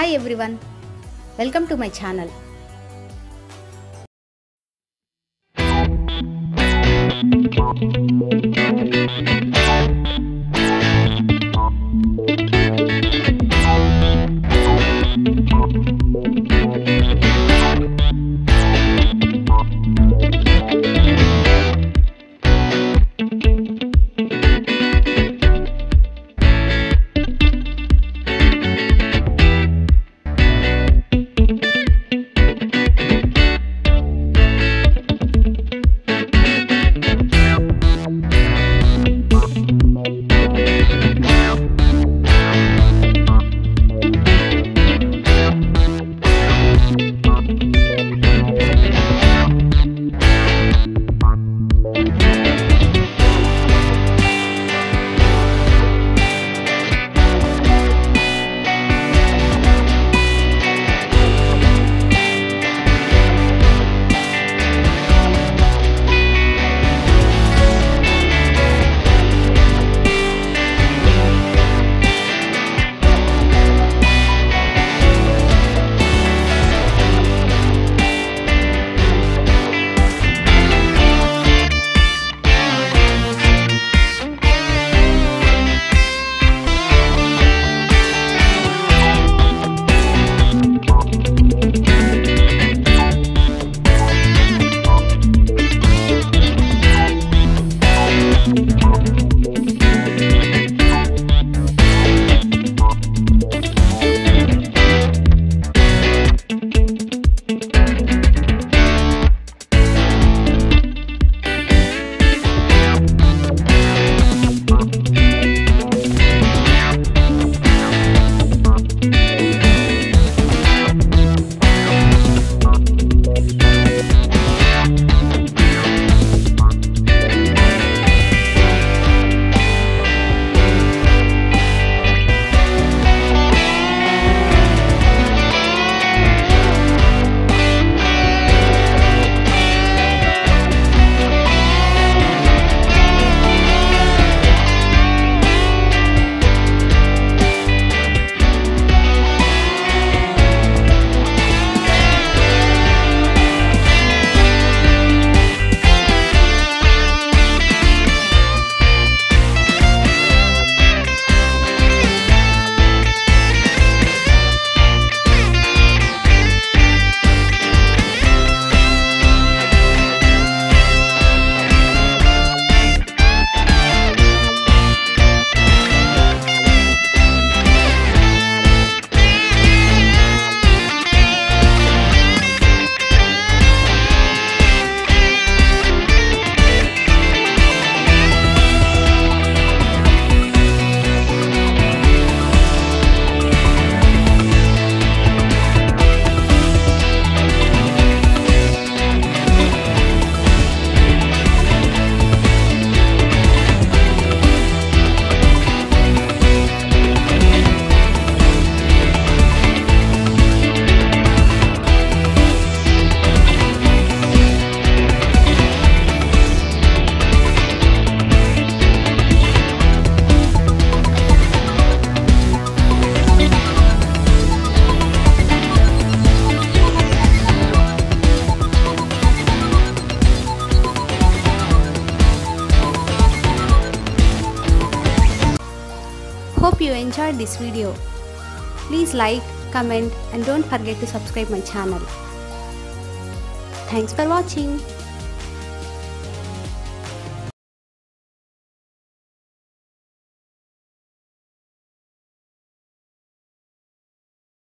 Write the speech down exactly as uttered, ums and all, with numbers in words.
Hi everyone, welcome to my channel. Hope you enjoyed this video. Please like, comment and don't forget to subscribe my channel. Thanks for watching.